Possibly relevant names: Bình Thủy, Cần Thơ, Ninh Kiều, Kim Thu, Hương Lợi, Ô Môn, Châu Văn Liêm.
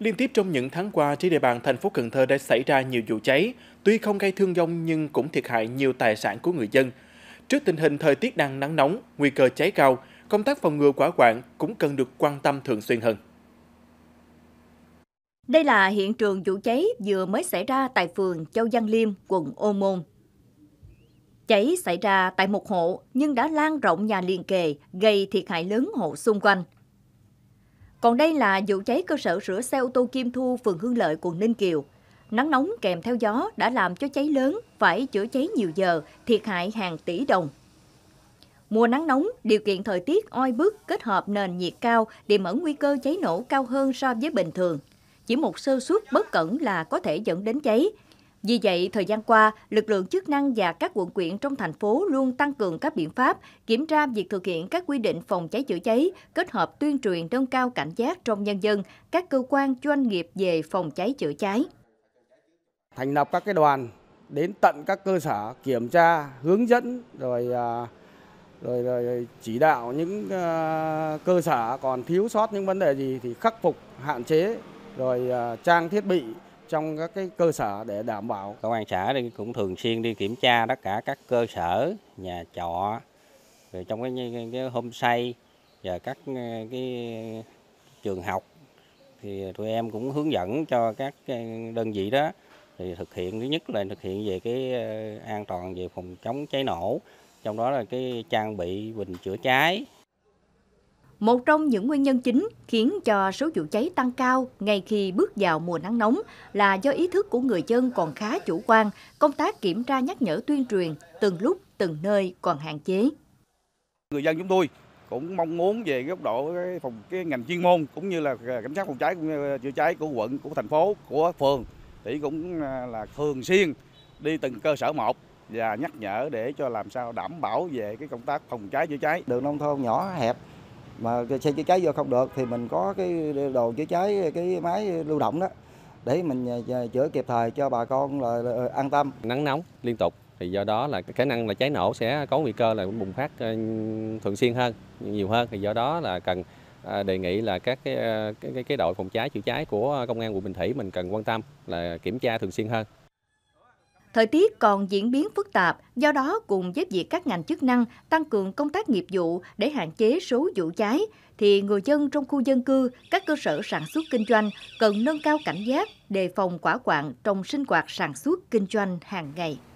Liên tiếp trong những tháng qua, trên địa bàn thành phố Cần Thơ đã xảy ra nhiều vụ cháy, tuy không gây thương vong nhưng cũng thiệt hại nhiều tài sản của người dân. Trước tình hình thời tiết đang nắng nóng, nguy cơ cháy cao, công tác phòng ngừa hỏa hoạn cũng cần được quan tâm thường xuyên hơn. Đây là hiện trường vụ cháy vừa mới xảy ra tại phường Châu Văn Liêm, quận Ô Môn. Cháy xảy ra tại một hộ nhưng đã lan rộng nhà liền kề, gây thiệt hại lớn hộ xung quanh. Còn đây là vụ cháy cơ sở sửa xe ô tô Kim Thu, phường Hương Lợi, quận Ninh Kiều. Nắng nóng kèm theo gió đã làm cho cháy lớn, phải chữa cháy nhiều giờ, thiệt hại hàng tỷ đồng. Mùa nắng nóng, điều kiện thời tiết oi bức kết hợp nền nhiệt cao, tiềm ẩn nguy cơ cháy nổ cao hơn so với bình thường. Chỉ một sơ suất bất cẩn là có thể dẫn đến cháy. Vì vậy, thời gian qua, lực lượng chức năng và các quận huyện trong thành phố luôn tăng cường các biện pháp, kiểm tra việc thực hiện các quy định phòng cháy chữa cháy, kết hợp tuyên truyền nâng cao cảnh giác trong nhân dân, các cơ quan doanh nghiệp về phòng cháy chữa cháy. Thành lập các đoàn đến tận các cơ sở kiểm tra, hướng dẫn rồi chỉ đạo những cơ sở còn thiếu sót những vấn đề gì thì khắc phục, hạn chế, rồi trang thiết bị trong các cái cơ sở để đảm bảo. Công an xã thì cũng thường xuyên đi kiểm tra tất cả các cơ sở, nhà trọ, rồi trong cái homestay và các cái trường học thì tụi em cũng hướng dẫn cho các đơn vị đó thì thực hiện, thứ nhất là thực hiện về cái an toàn về phòng chống cháy nổ, trong đó là cái trang bị bình chữa cháy. Một trong những nguyên nhân chính khiến cho số vụ cháy tăng cao ngay khi bước vào mùa nắng nóng là do ý thức của người dân còn khá chủ quan, công tác kiểm tra nhắc nhở tuyên truyền từng lúc từng nơi còn hạn chế. Người dân chúng tôi cũng mong muốn về góc độ cái ngành chuyên môn cũng như là cảnh sát phòng cháy cũng như chữa cháy của quận, của thành phố, của phường thì cũng là thường xuyên đi từng cơ sở một và nhắc nhở để cho làm sao đảm bảo về cái công tác phòng cháy chữa cháy. Đường nông thôn nhỏ hẹp mà xe chữa cháy vô không được thì mình có cái đồ chữa cháy, cái máy lưu động đó để mình chữa kịp thời cho bà con là an tâm. Nắng nóng liên tục thì do đó là khả năng là cháy nổ sẽ có nguy cơ là bùng phát thường xuyên hơn, nhiều hơn, thì do đó là cần đề nghị là các cái đội phòng cháy chữa cháy của công an quận Bình Thủy mình cần quan tâm là kiểm tra thường xuyên hơn. Thời tiết còn diễn biến phức tạp, do đó cùng với việc các ngành chức năng tăng cường công tác nghiệp vụ để hạn chế số vụ cháy, thì người dân trong khu dân cư, các cơ sở sản xuất kinh doanh cần nâng cao cảnh giác, đề phòng hỏa hoạn trong sinh hoạt sản xuất kinh doanh hàng ngày.